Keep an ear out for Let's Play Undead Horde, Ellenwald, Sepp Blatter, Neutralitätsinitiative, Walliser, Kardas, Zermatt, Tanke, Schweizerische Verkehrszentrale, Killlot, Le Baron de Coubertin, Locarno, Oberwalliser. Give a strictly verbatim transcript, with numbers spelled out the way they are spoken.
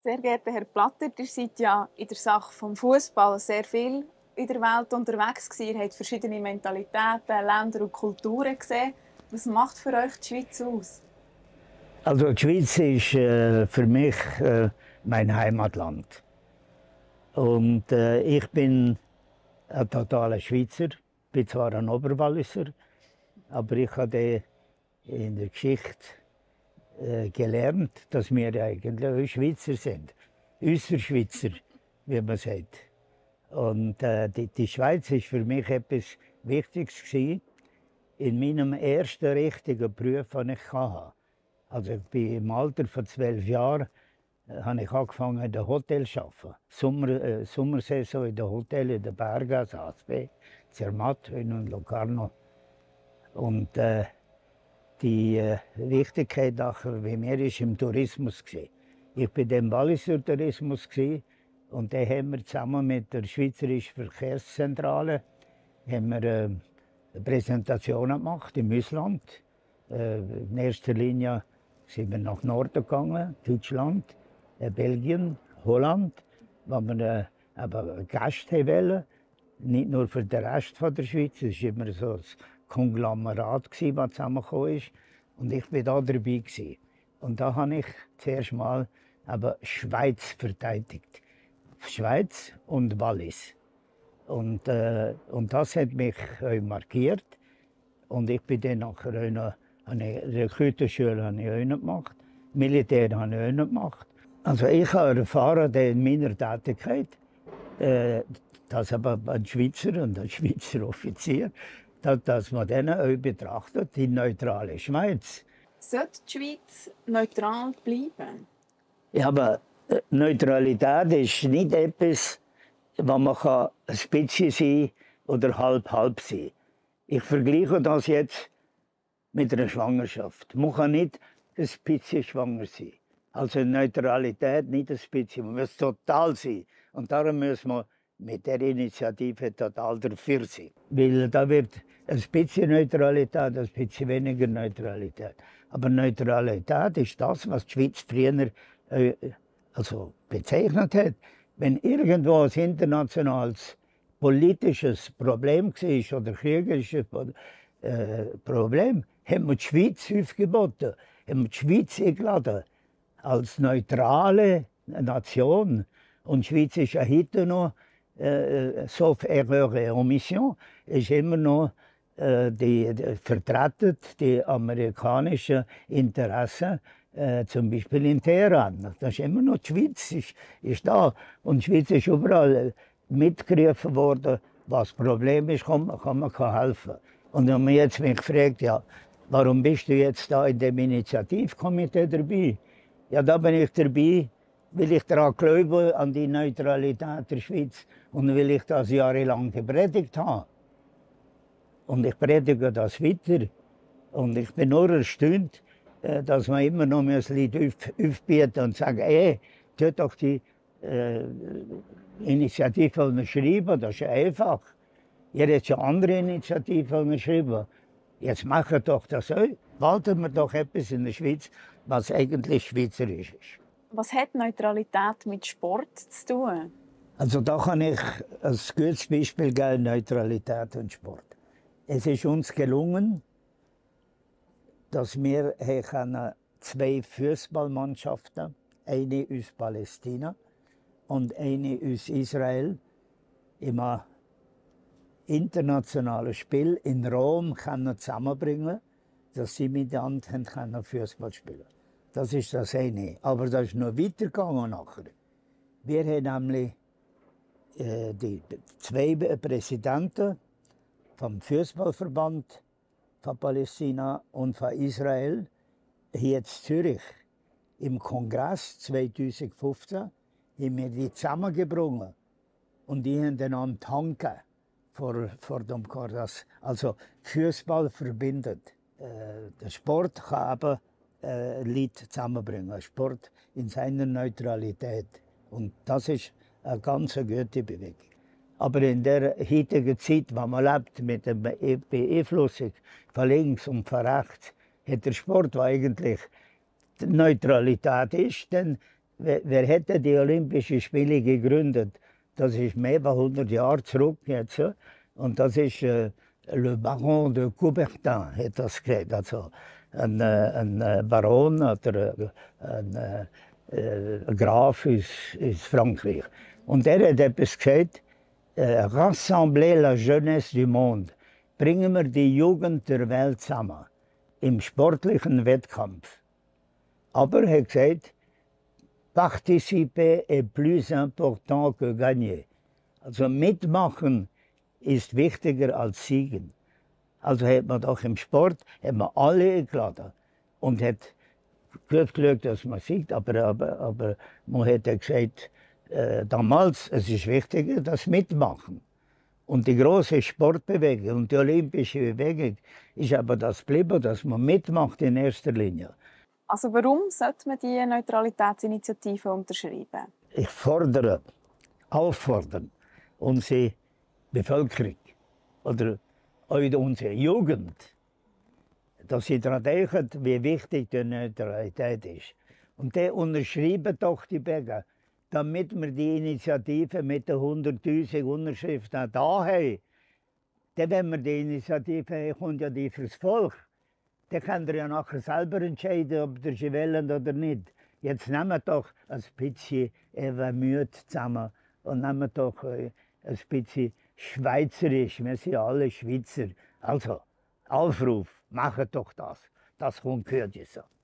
Sehr geehrter Herr Blatter, ihr seid ja in der Sache des Fußballs sehr viel in der Welt unterwegs gewesen. Ihr habt verschiedene Mentalitäten, Länder und Kulturen gesehen. Was macht für euch die Schweiz aus? Also die Schweiz ist äh, für mich äh, mein Heimatland. Und äh, ich bin ein totaler Schweizer. Ich bin zwar ein Oberwalliser, aber ich habe in der Geschichte äh, gelernt, dass wir eigentlich Schweizer sind. Äußer Schweizer, wie man sagt. Und äh, die, die Schweiz war für mich etwas Wichtiges gewesen. In meinem ersten richtigen Beruf, den ich hatte. Also ich bin im Alter von zwölf Jahren äh, habe ich angefangen in den Hotels zu arbeiten. Sommer, äh, Sommersaison in den Hotels, in den Bergen, in Zermatt und Locarno. Und äh, die äh, Wichtigkeit bei mir war im Tourismus. Ich war im Walliser Tourismus und da haben wir zusammen mit der Schweizerischen Verkehrszentrale haben wir, äh, Präsentationen gemacht im Ausland. Äh, in erster Linie sind wir nach Norden gegangen, Deutschland, äh, Belgien, Holland, wo wir äh, aber Gäste wollten. Nicht nur für den Rest von der Schweiz, es war immer so ein Konglomerat, gewesen, das zusammengekommen ist. Und ich war da dabei. Gewesen. Und da habe ich zuerst mal aber Schweiz verteidigt. Schweiz und Wallis. Und, äh, und das hat mich äh, markiert. Und ich bin dann nachher eine, eine Rekrutenschule habe ich auch gemacht, Militär habe ich auch gemacht. Also ich habe erfahren in meiner Tätigkeit, äh, dass aber ein Schweizer und ein Schweizer Offizier, dass, dass man denen auch betrachtet, die neutrale Schweiz. Sollte die Schweiz neutral bleiben? Ja, aber äh, Neutralität ist nicht etwas, wo man kann ein bisschen sein oder halb-halb sein. Ich vergleiche das jetzt mit einer Schwangerschaft. Man kann nicht ein bisschen schwanger sein. Also Neutralität nicht ein bisschen, man muss total sein. Und darum müssen wir mit der Initiative total dafür sein. Weil da wird ein bisschen Neutralität, ein bisschen weniger Neutralität. Aber Neutralität ist das, was die Schweiz früher äh, also bezeichnet hat. Wenn irgendwo ein internationales politisches Problem war oder kriegerisches äh, Problem, haben wir die Schweiz aufgeboten, haben wir die Schweiz eingeladen als neutrale Nation. Und die Schweiz ist ja heute noch, äh, sauf erreur et omission, ist immer noch äh, die, die, vertreten die amerikanischen Interessen. Äh, zum Beispiel in Teheran. Das ist immer noch die Schweiz, ist, ist da. Und die Schweiz ist überall mitgerufen worden, was das Problem ist, kann, kann man kann helfen. Und wenn man jetzt mich fragt, ja, warum bist du jetzt da in dem Initiativkomitee dabei? Ja, da bin ich dabei, weil ich daran glaube, an die Neutralität der Schweiz. Und weil ich das jahrelang gepredigt habe. Und ich predige das weiter. Und ich bin nur erstaunt, dass man immer noch ein Lied auf, aufbieten und sagen, ey, tut doch die äh, Initiative schreiben, das ist einfach. Ihr habt schon andere Initiativen geschrieben. Jetzt machen doch das auch. Walten wir doch etwas in der Schweiz, was eigentlich schweizerisch ist. Was hat Neutralität mit Sport zu tun? Also da kann ich ein gutes Beispiel geben, Neutralität und Sport. Es ist uns gelungen, dass wir zwei Fußballmannschaften, eine aus Palästina und eine aus Israel, im internationalen Spiel in Rom zusammenbringen, dass sie miteinander Fußball spielen können. Das ist das eine. Aber das ist noch weitergegangen nachher. Wir haben nämlich äh, die zwei Präsidenten vom Fußballverband von Palästina und von Israel hier in Zürich im Kongress zweitausendfünfzehn haben wir die zusammengebracht und die haben den Namen Tanke vor, vor dem Kardas. Also Fußball verbindet. Äh, der Sport kann eben äh, Leute zusammenbringen. Sport in seiner Neutralität. Und das ist eine ganz gute Bewegung. Aber in der heutigen Zeit, in der man lebt, mit der Beeinflussung von links und von rechts, hat der Sport, der eigentlich Neutralität ist, dann wer, wer hätte die Olympischen Spiele gegründet? Das ist mehr als hundert Jahre zurück jetzt. Und das ist äh, Le Baron de Coubertin, hat das gesagt. Also ein, ein Baron oder ein, ein Graf ist, ist Frankreich. Und er hat etwas gesagt: Rassembler la jeunesse du monde. Bringen wir die Jugend der Welt zusammen im sportlichen Wettkampf. Aber er hat gesagt, participer est plus important que gagner. Also mitmachen ist wichtiger als siegen. Also hat man doch im Sport hat man alle eingeladen und hat gut Glück, dass man siegt, aber, aber, aber man hat gesagt, äh, damals es ist wichtiger, das Mitmachen. Und die große Sportbewegung und die olympische Bewegung ist aber das geblieben, dass man mitmacht in erster Linie. Also warum sollte man die Neutralitätsinitiative unterschreiben? Ich fordere, auffordern unsere Bevölkerung oder unsere Jugend, dass sie daran denken, wie wichtig die Neutralität ist. Und die unterschreiben doch die Bürger, damit wir die Initiative mit den hunderttausend Unterschriften auch da haben. Denn wenn wir die Initiative haben, kommt ja die fürs Volk. Dann könnt ihr ja nachher selber entscheiden, ob ihr sie wollt oder nicht. Jetzt nehmen wir doch ein bisschen Mühe zusammen und nehmen wir doch ein bisschen schweizerisch. Wir sind alle Schweizer. Also, Aufruf, macht doch das. Das kommt gehört jetzt so.